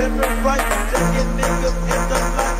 Every right to get niggas in the light.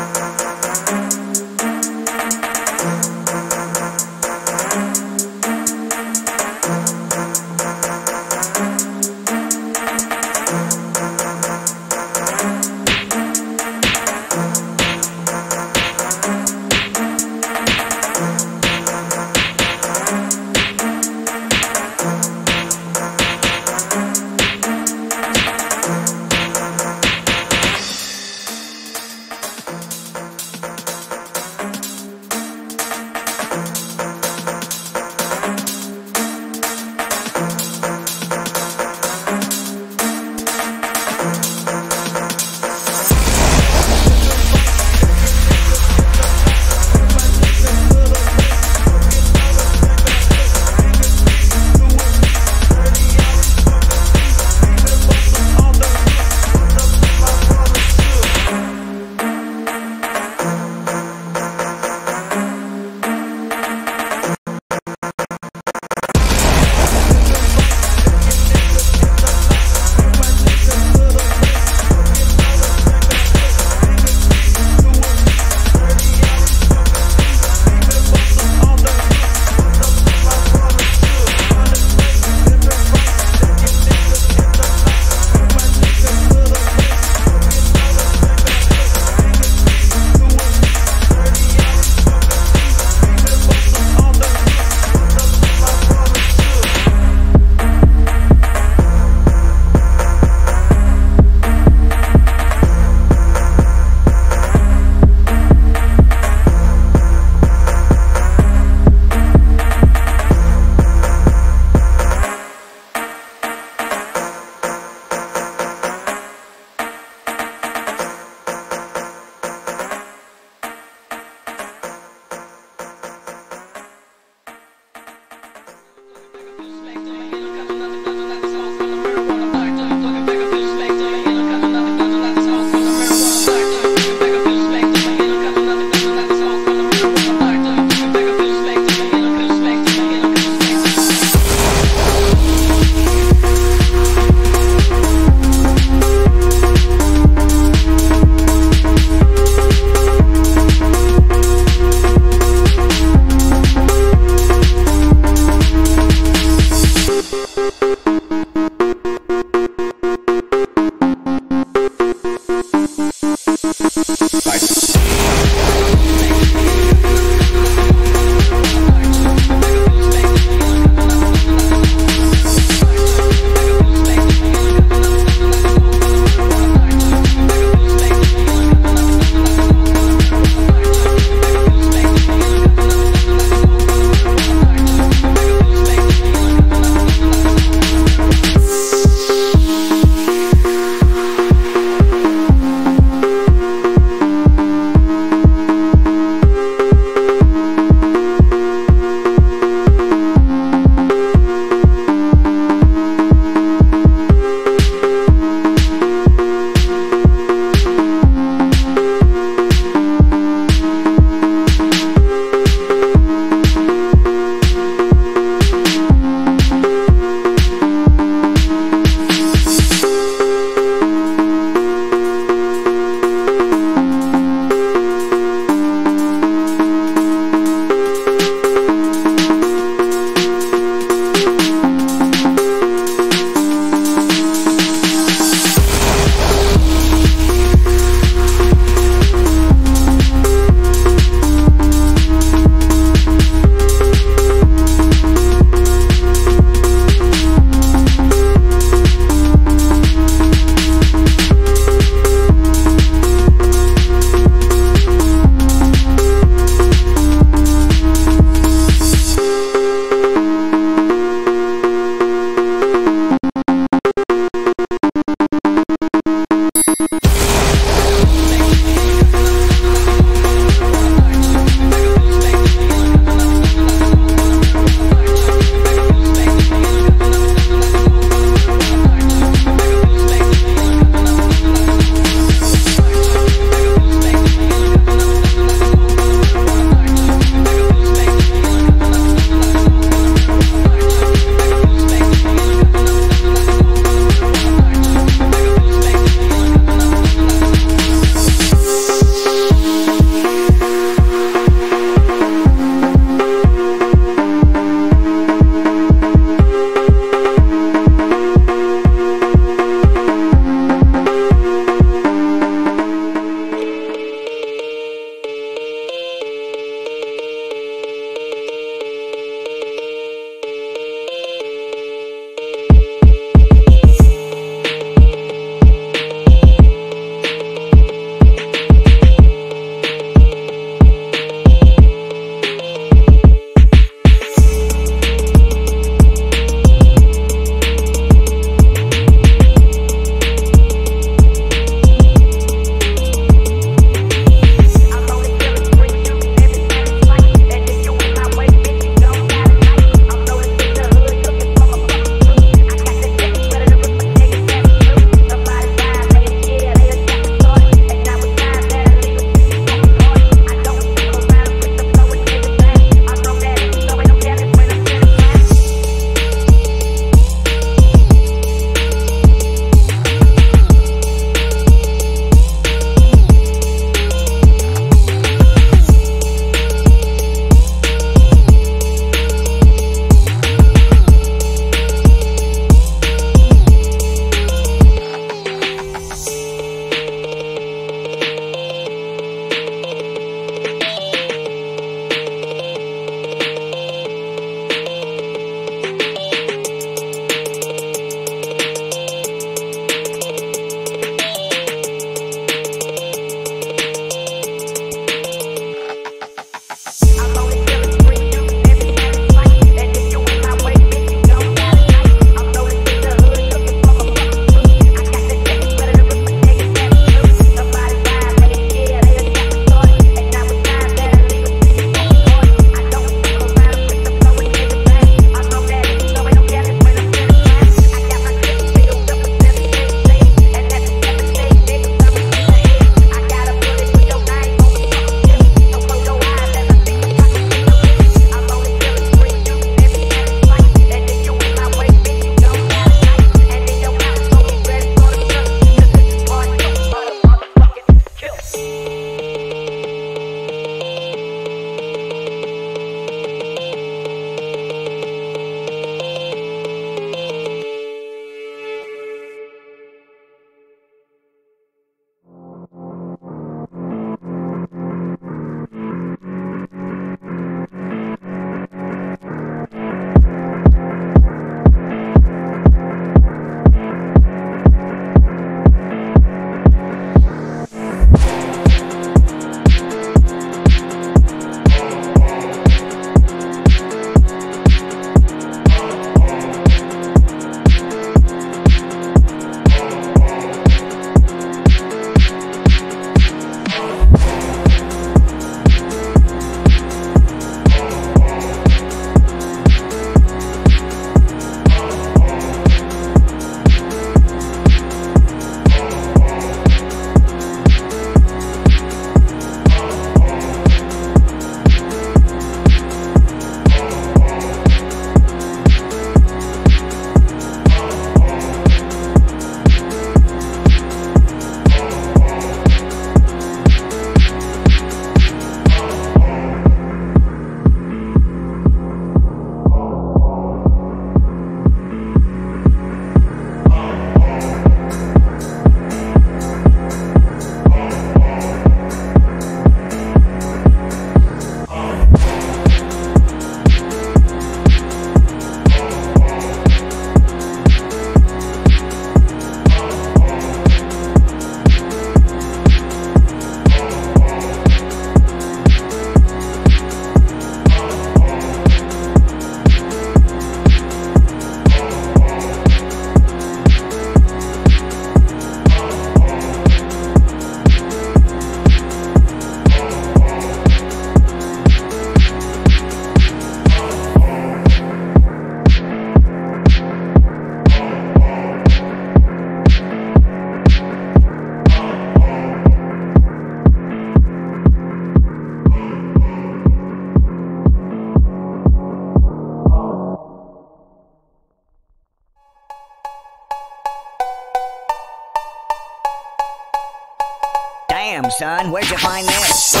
Damn, son, where'd you find this?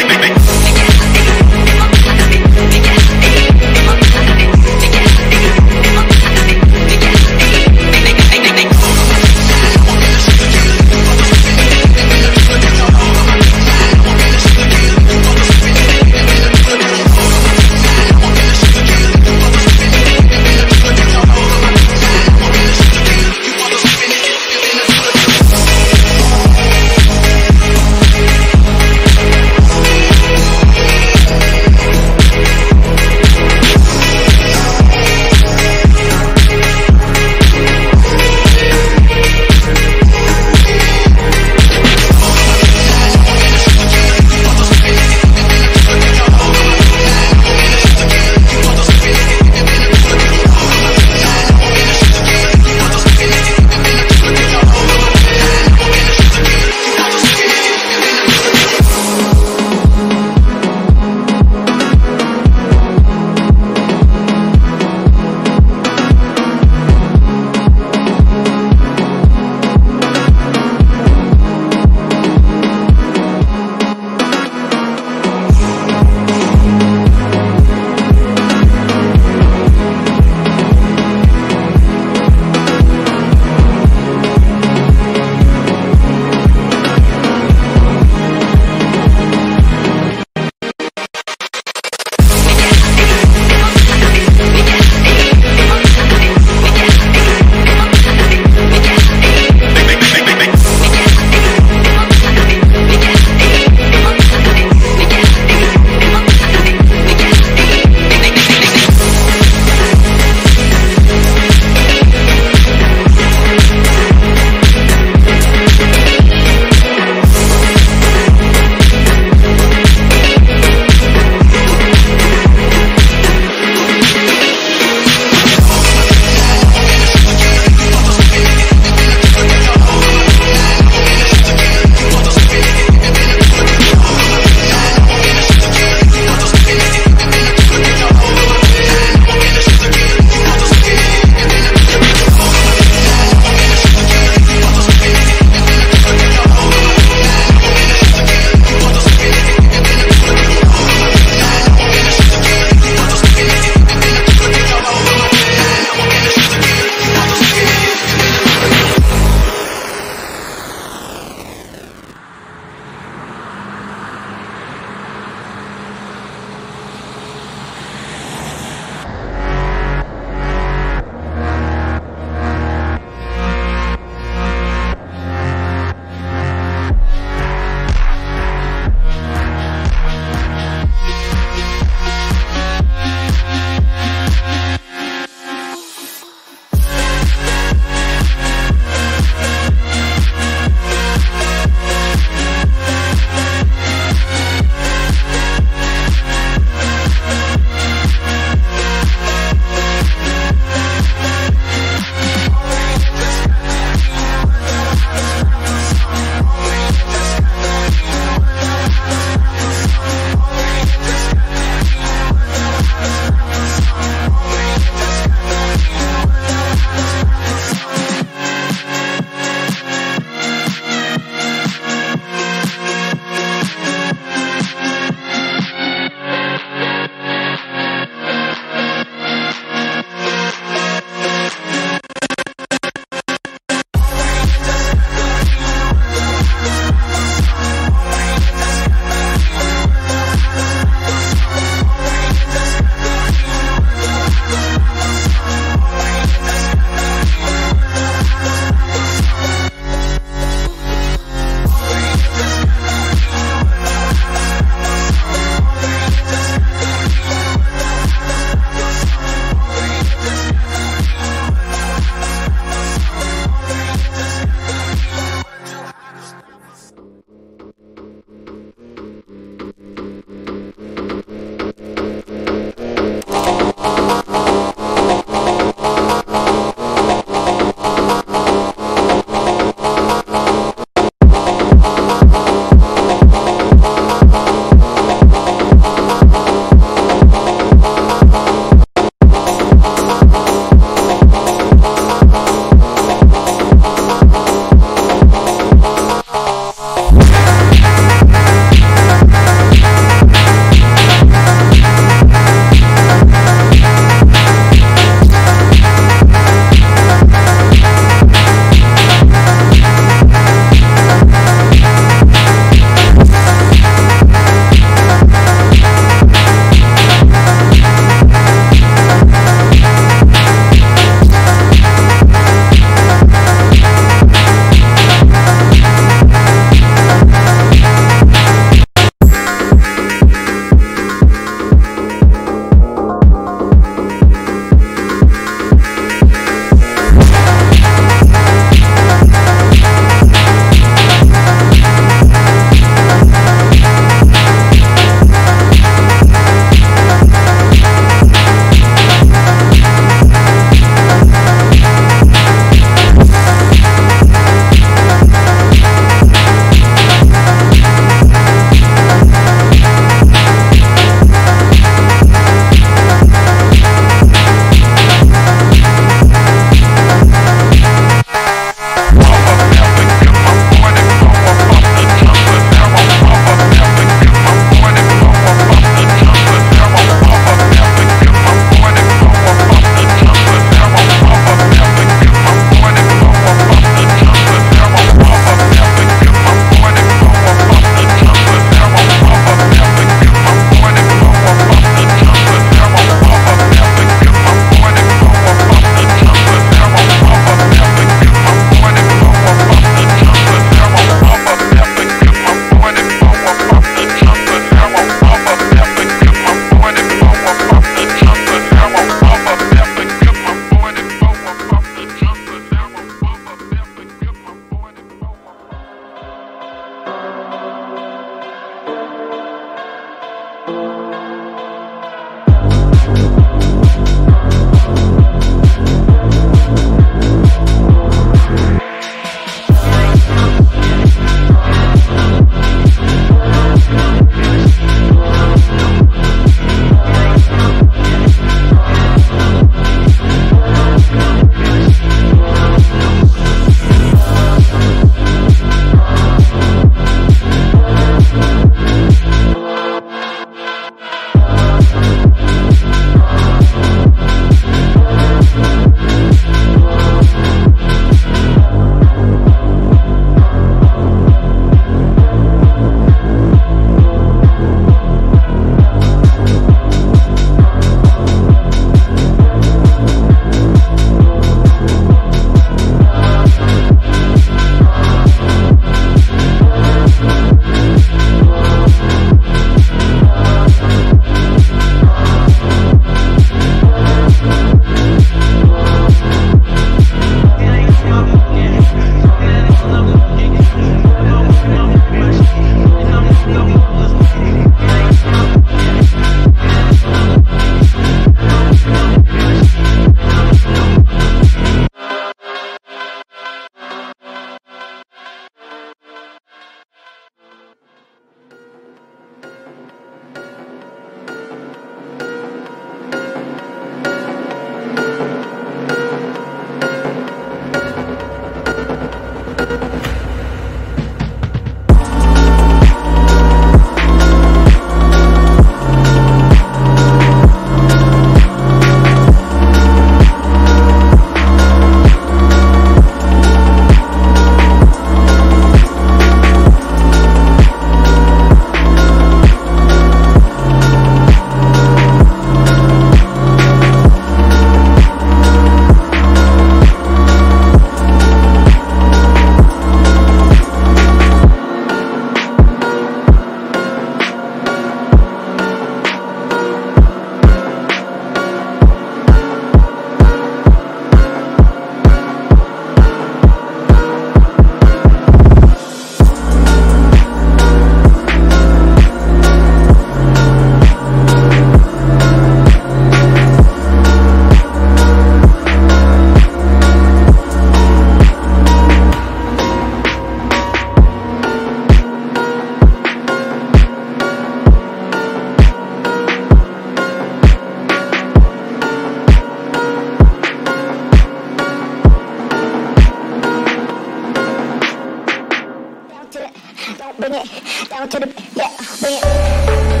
Don't bring it down to the, yeah, bring it.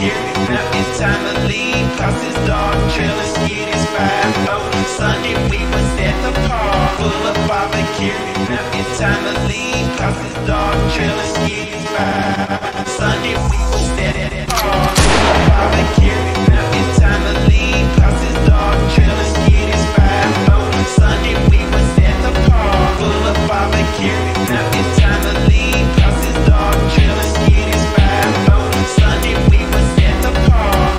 scary. Now it's time to leave, cause it's dark, trail is skid, it's 5-0. Sunday we was at the park, full of barbecue. Now it's time to leave, cause it's dark, trail is skid, it's 5-0. Sunday we was at the park, full of barbecue. Now it's time to leave, cause it's dark, trail is skid, it's 5-0. Sunday we was at the park, full of barbecue. Now it's time to leave, cause it's dark, trail is skid, it's 5-0. Sunday we was at the park.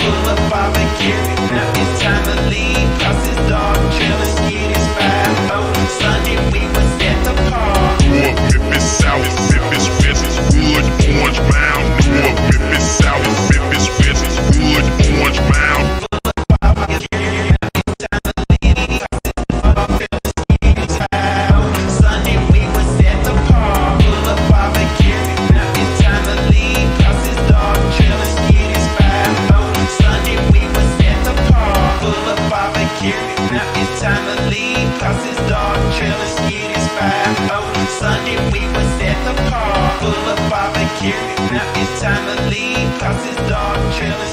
Full of barbecue. Now it's time to leave, cause it's dark, trail is skid, it's 5-0. Sunday we was at the park. North Memphis, South Memphis, West Wood, Orange Mound. North Memphis, South Memphis, West Wood, Orange Mound. Now it's time to leave, cause it's dark, trail is